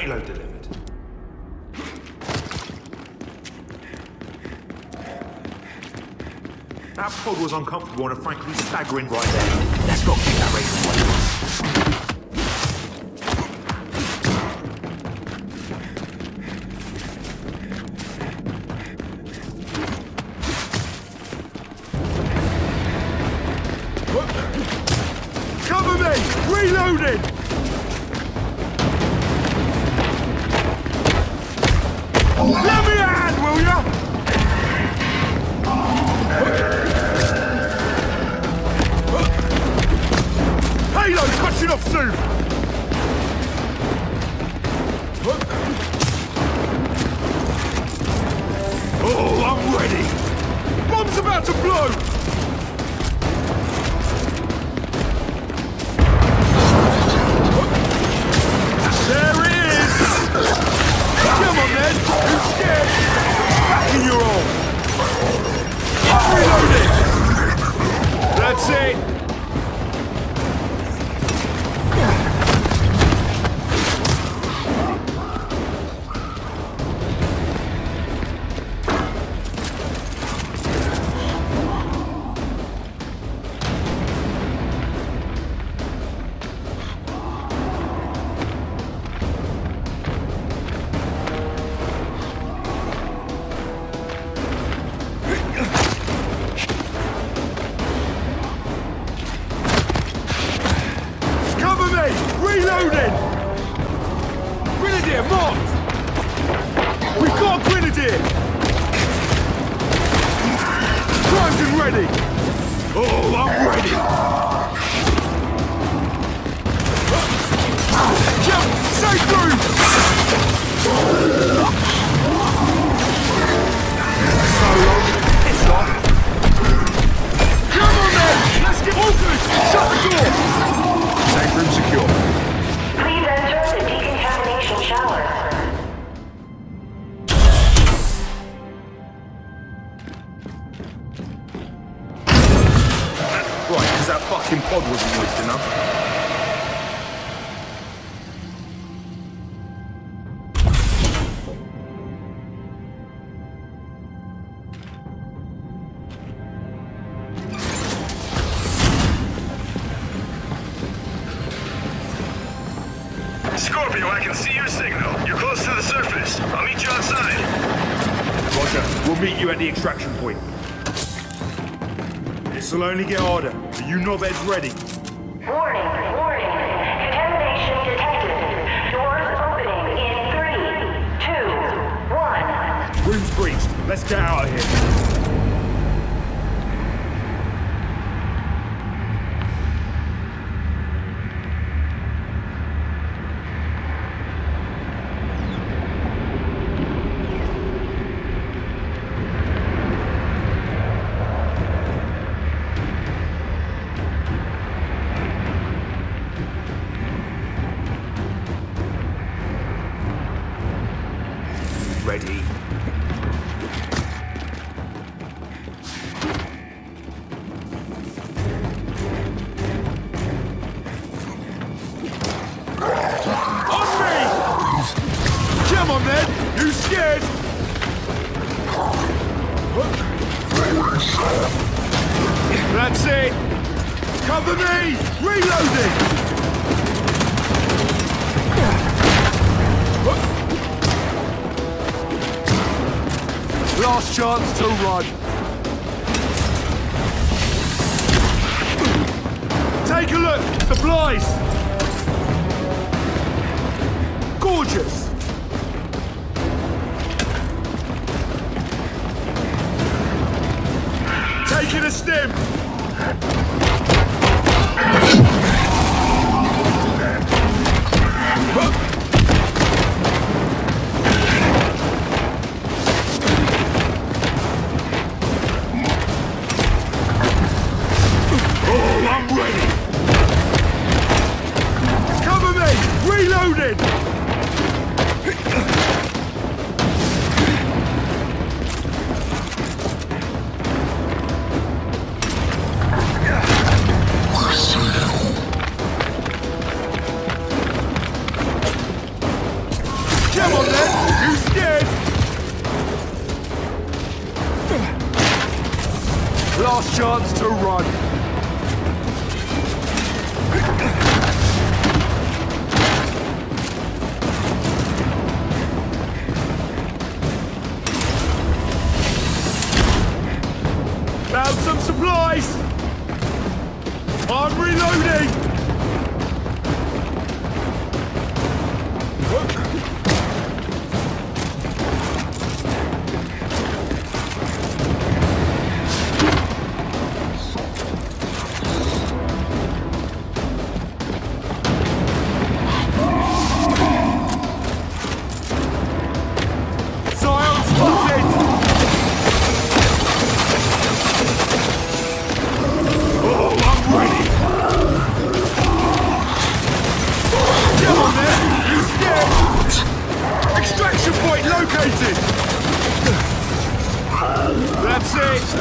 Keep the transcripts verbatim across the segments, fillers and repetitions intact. Payload delivered. That pod was uncomfortable and a frankly staggering right there. Let's not keep that race away. Only get harder, but you knobheads ready. Warning, warning. Contamination detected. Doors opening in three, two, one. Room's breached. Let's get out of here. last chance to run. Found some supplies. I'm reloading. That's it!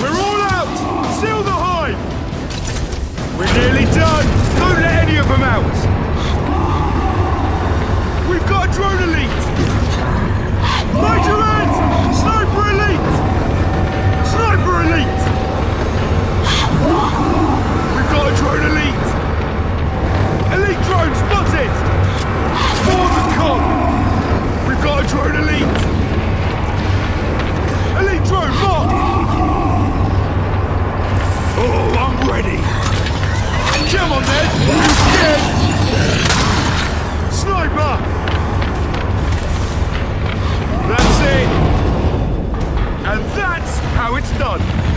We're all out! Seal the hive! We're nearly done! Don't let any of them out! We've got a drone elite! Major Ed! Sniper elite! Sniper elite! We've got a drone elite! Elite drone spotted! More than con! We've got a drone elite! Elite drone, mark! Oh, I'm ready! Come on, Ned! You scared! Sniper! That's it! And that's how it's done!